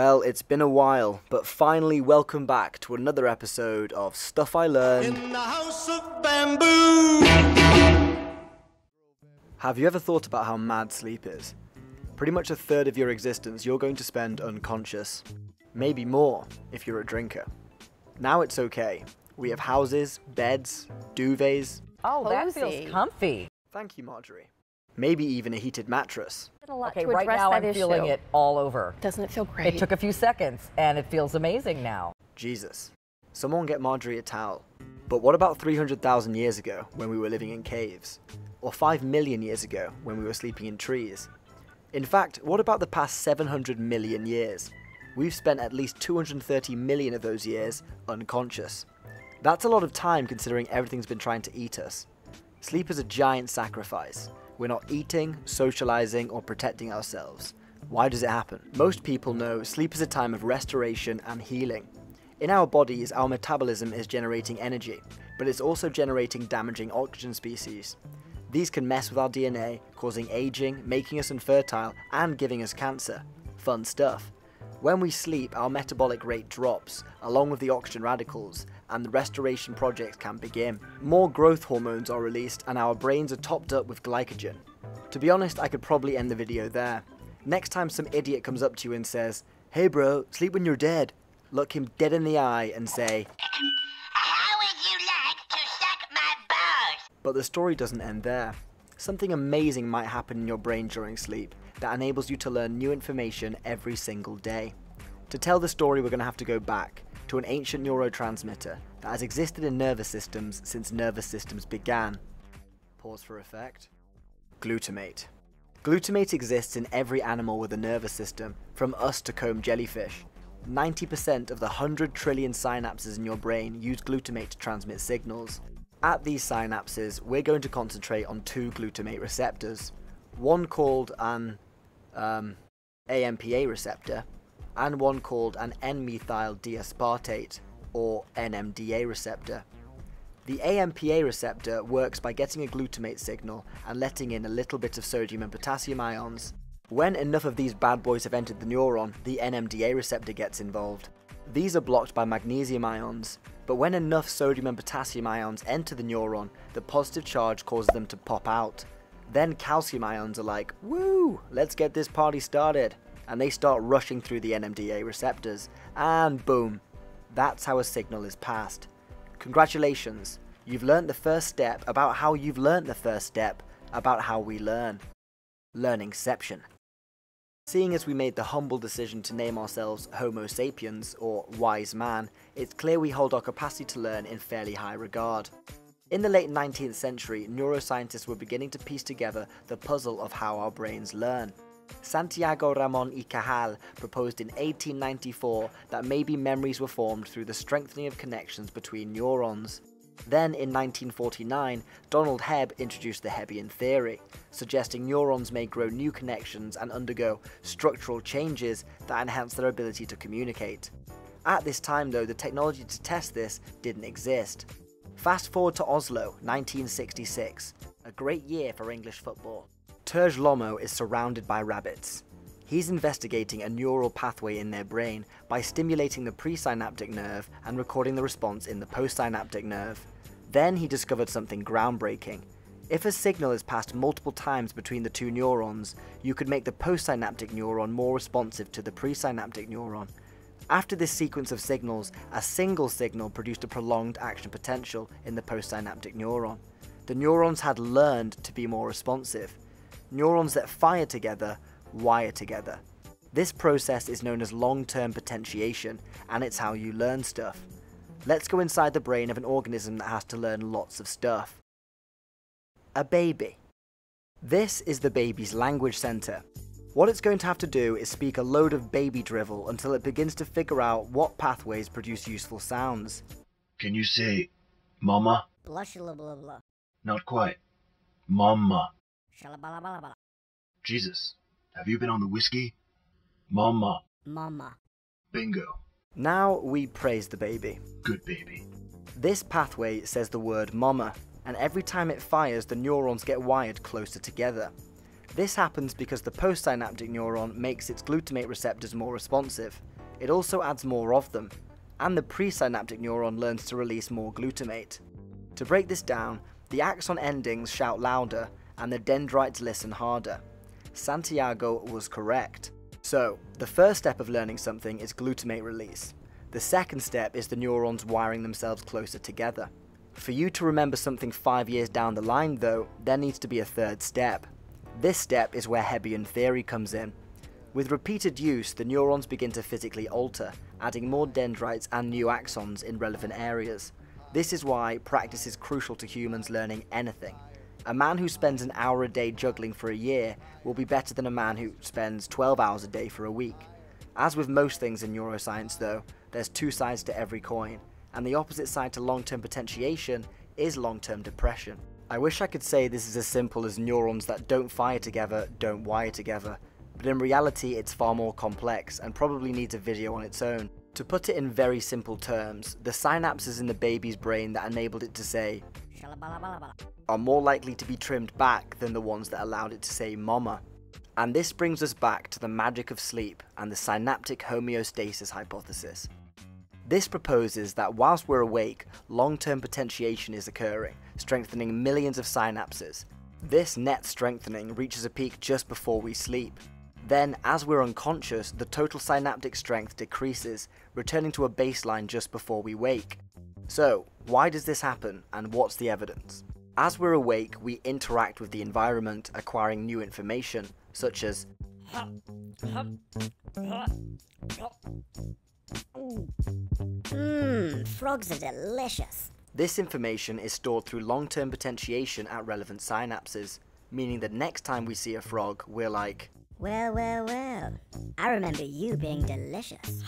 Well, it's been a while, but finally welcome back to another episode of Stuff I Learned in the House of Bamboo! Have you ever thought about how mad sleep is? Pretty much a third of your existence you're going to spend unconscious. Maybe more, if you're a drinker. Now it's okay. We have houses, beds, duvets. Oh, that feels comfy. Thank you, Marjorie. Maybe even a heated mattress. Okay, right now I'm feeling it all over. Doesn't it feel great? It took a few seconds and it feels amazing now. Jesus. Someone get Marjorie a towel. But what about 300,000 years ago when we were living in caves? Or 5 million years ago when we were sleeping in trees? In fact, what about the past 700 million years? We've spent at least 230 million of those years unconscious. That's a lot of time considering everything's been trying to eat us. Sleep is a giant sacrifice. We're not eating, socializing, or protecting ourselves. Why does it happen? Most people know sleep is a time of restoration and healing. In our bodies, our metabolism is generating energy, but it's also generating damaging oxygen species. These can mess with our DNA, causing aging, making us infertile, and giving us cancer. Fun stuff. When we sleep, our metabolic rate drops, along with the oxygen radicals, and the restoration project can begin. More growth hormones are released and our brains are topped up with glycogen. To be honest, I could probably end the video there. Next time some idiot comes up to you and says, "Hey bro, sleep when you're dead," look him dead in the eye and say, "How would you like to suck my balls?" But the story doesn't end there. Something amazing might happen in your brain during sleep that enables you to learn new information every single day. To tell the story, we're going to have to go back to an ancient neurotransmitter that has existed in nervous systems since nervous systems began. Pause for effect. Glutamate. Glutamate exists in every animal with a nervous system, from us to comb jellyfish. 90% of the 100 trillion synapses in your brain use glutamate to transmit signals. At these synapses, we're going to concentrate on two glutamate receptors, one called an AMPA receptor, and one called an N-methyl-D-aspartate, or NMDA receptor. The AMPA receptor works by getting a glutamate signal and letting in a little bit of sodium and potassium ions. When enough of these bad boys have entered the neuron, the NMDA receptor gets involved. These are blocked by magnesium ions, but when enough sodium and potassium ions enter the neuron, the positive charge causes them to pop out. Then calcium ions are like, "Woo, let's get this party started," and they start rushing through the NMDA receptors, and boom, that's how a signal is passed. Congratulations, you've learned the first step about how you've learned the first step about how we learn. Learningception. Seeing as we made the humble decision to name ourselves Homo sapiens, or wise man, it's clear we hold our capacity to learn in fairly high regard. In the late 19th century, neuroscientists were beginning to piece together the puzzle of how our brains learn. Santiago Ramón y Cajal proposed in 1894 that maybe memories were formed through the strengthening of connections between neurons. Then in 1949, Donald Hebb introduced the Hebbian theory, suggesting neurons may grow new connections and undergo structural changes that enhance their ability to communicate. At this time though, the technology to test this didn't exist. Fast forward to Oslo, 1966, a great year for English football. Terje Lomo is surrounded by rabbits. He's investigating a neural pathway in their brain by stimulating the presynaptic nerve and recording the response in the postsynaptic nerve. Then he discovered something groundbreaking. If a signal is passed multiple times between the two neurons, you could make the postsynaptic neuron more responsive to the presynaptic neuron. After this sequence of signals, a single signal produced a prolonged action potential in the postsynaptic neuron. The neurons had learned to be more responsive. Neurons that fire together, wire together. This process is known as long term potentiation, and it's how you learn stuff. Let's go inside the brain of an organism that has to learn lots of stuff. A baby. This is the baby's language center. What it's going to have to do is speak a load of baby drivel until it begins to figure out what pathways produce useful sounds. Can you say, mama? Blush, blah, blah, blah. Not quite. Mama. Jesus, have you been on the whiskey? Mama. Mama. Bingo. Now we praise the baby. Good baby. This pathway says the word mama, and every time it fires, the neurons get wired closer together. This happens because the postsynaptic neuron makes its glutamate receptors more responsive. It also adds more of them, and the presynaptic neuron learns to release more glutamate. To break this down, the axon endings shout louder and the dendrites listen harder. Santiago was correct. So, the first step of learning something is glutamate release. The second step is the neurons wiring themselves closer together. For you to remember something 5 years down the line though, there needs to be a third step. This step is where Hebbian theory comes in. With repeated use, the neurons begin to physically alter, adding more dendrites and new axons in relevant areas. This is why practice is crucial to humans learning anything. A man who spends an hour a day juggling for a year will be better than a man who spends 12 hours a day for a week. As with most things in neuroscience though, there's two sides to every coin, and the opposite side to long-term potentiation is long-term depression. I wish I could say this is as simple as neurons that don't fire together don't wire together, but in reality it's far more complex and probably needs a video on its own. To put it in very simple terms, the synapses in the baby's brain that enabled it to say are more likely to be trimmed back than the ones that allowed it to say mama. And this brings us back to the magic of sleep and the synaptic homeostasis hypothesis. This proposes that whilst we're awake, long-term potentiation is occurring, strengthening millions of synapses. This net strengthening reaches a peak just before we sleep. Then, as we're unconscious, the total synaptic strength decreases, returning to a baseline just before we wake. So, why does this happen, and what's the evidence? As we're awake, we interact with the environment, acquiring new information, such as frogs are delicious. This information is stored through long-term potentiation at relevant synapses, meaning that next time we see a frog, we're like, well, I remember you being delicious.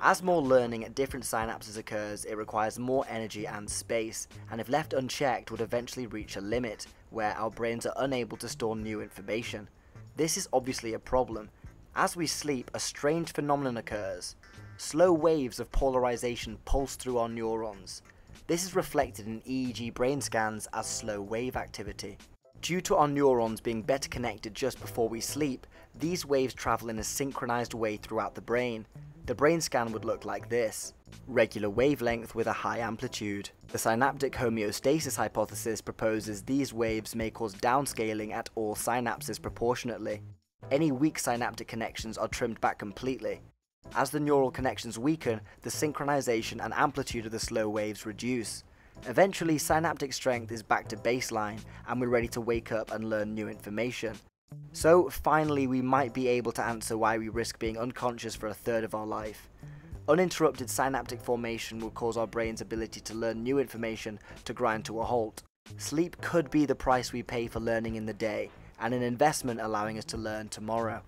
As more learning at different synapses occurs, it requires more energy and space, and if left unchecked would eventually reach a limit, where our brains are unable to store new information. This is obviously a problem. As we sleep, a strange phenomenon occurs. Slow waves of polarization pulse through our neurons. This is reflected in EEG brain scans as slow wave activity. Due to our neurons being better connected just before we sleep, these waves travel in a synchronized way throughout the brain. The brain scan would look like this. Regular wavelength with a high amplitude. The synaptic homeostasis hypothesis proposes these waves may cause downscaling at all synapses proportionately. Any weak synaptic connections are trimmed back completely. As the neural connections weaken, the synchronization and amplitude of the slow waves reduce. Eventually, synaptic strength is back to baseline, and we're ready to wake up and learn new information. So, finally, we might be able to answer why we risk being unconscious for a third of our life. Uninterrupted synaptic formation will cause our brain's ability to learn new information to grind to a halt. Sleep could be the price we pay for learning in the day, and an investment allowing us to learn tomorrow.